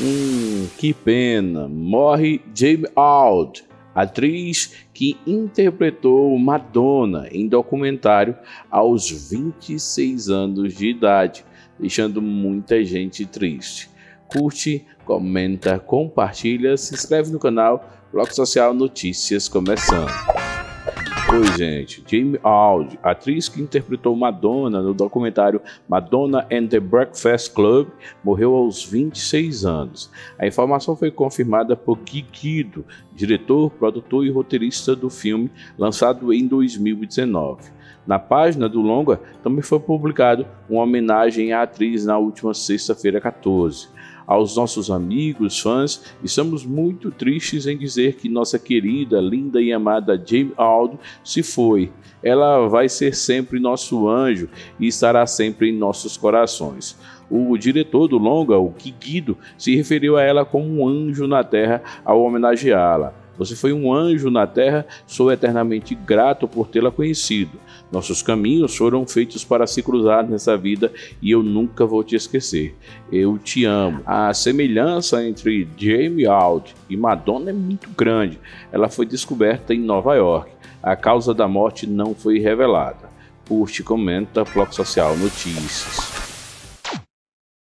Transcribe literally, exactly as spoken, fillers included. Hum, que pena. Morre Jamie Auld, atriz que interpretou Madonna em documentário aos vinte e seis anos de idade, deixando muita gente triste. Curte, comenta, compartilha, se inscreve no canal PlocSocial Notícias começando. Oi gente, Jamie Auld, atriz que interpretou Madonna no documentário Madonna and the Breakfast Club, morreu aos vinte e seis anos. A informação foi confirmada por Guy Guido, diretor, produtor e roteirista do filme, lançado em dois mil e dezenove. Na página do longa, também foi publicado uma homenagem à atriz na última sexta-feira, quatorze. Aos nossos amigos, fãs, estamos muito tristes em dizer que nossa querida, linda e amada Jamie Auld se foi. Ela vai ser sempre nosso anjo e estará sempre em nossos corações. O diretor do longa, o Guy Guido, se referiu a ela como um anjo na terra ao homenageá-la. Você foi um anjo na terra, sou eternamente grato por tê-la conhecido. Nossos caminhos foram feitos para se cruzar nessa vida e eu nunca vou te esquecer. Eu te amo. A semelhança entre Jamie Auld e Madonna é muito grande. Ela foi descoberta em Nova York. A causa da morte não foi revelada. Curte, comenta, PlocSocial Notícias.